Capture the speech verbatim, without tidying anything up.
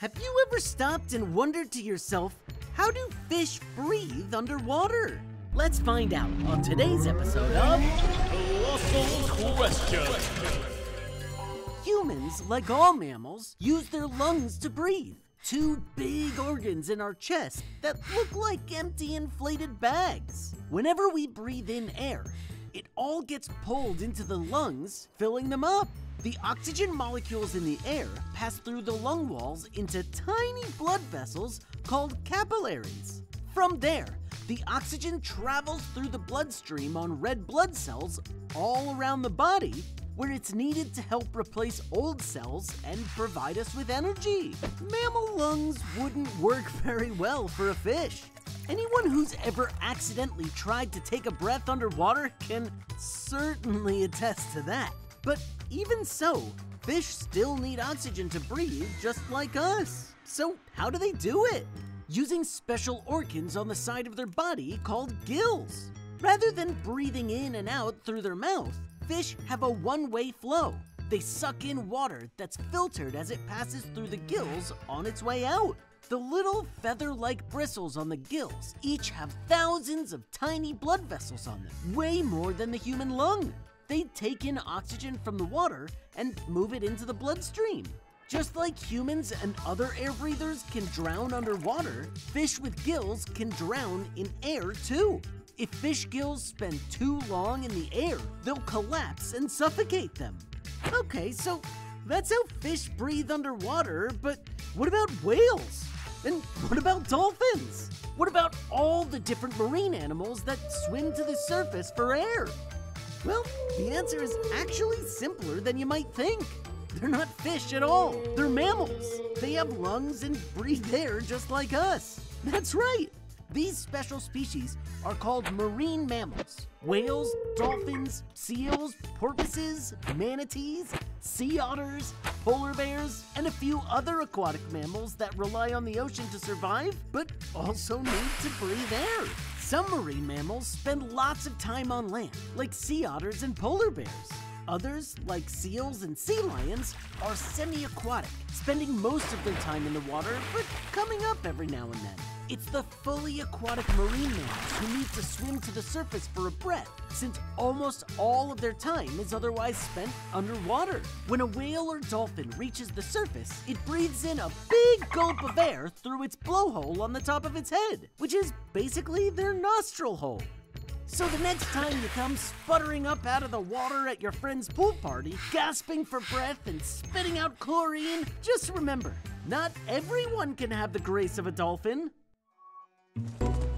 Have you ever stopped and wondered to yourself, how do fish breathe underwater? Let's find out on today's episode of Colossal Questions. Humans, like all mammals, use their lungs to breathe. Two big organs in our chest that look like empty inflated bags. Whenever we breathe in air, it all gets pulled into the lungs, filling them up. The oxygen molecules in the air pass through the lung walls into tiny blood vessels called capillaries. From there, the oxygen travels through the bloodstream on red blood cells all around the body, where it's needed to help replace old cells and provide us with energy. Mammal lungs wouldn't work very well for a fish. Anyone who's ever accidentally tried to take a breath underwater can certainly attest to that. But even so, fish still need oxygen to breathe just like us. So how do they do it? Using special organs on the side of their body called gills. Rather than breathing in and out through their mouth, fish have a one-way flow. They suck in water that's filtered as it passes through the gills on its way out. The little feather-like bristles on the gills each have thousands of tiny blood vessels on them, way more than the human lung. They take in oxygen from the water and move it into the bloodstream. Just like humans and other air breathers can drown underwater, fish with gills can drown in air too. If fish gills spend too long in the air, they'll collapse and suffocate them. Okay, so that's how fish breathe underwater, but what about whales? And what about dolphins? What about all the different marine animals that swim to the surface for air? Well, the answer is actually simpler than you might think. They're not fish at all. They're mammals. They have lungs and breathe air just like us. That's right. These special species are called marine mammals. Whales, dolphins, seals, porpoises, manatees, sea otters, polar bears, and a few other aquatic mammals that rely on the ocean to survive, but also need to breathe air. Some marine mammals spend lots of time on land, like sea otters and polar bears. Others, like seals and sea lions, are semi-aquatic, spending most of their time in the water, but coming up every now and then. It's the fully aquatic marine mammals who need to swim to the surface for a breath, since almost all of their time is otherwise spent underwater. When a whale or dolphin reaches the surface, it breathes in a big gulp of air through its blowhole on the top of its head, which is basically their nostril hole. So the next time you come sputtering up out of the water at your friend's pool party, gasping for breath and spitting out chlorine, just remember, not everyone can have the grace of a dolphin. You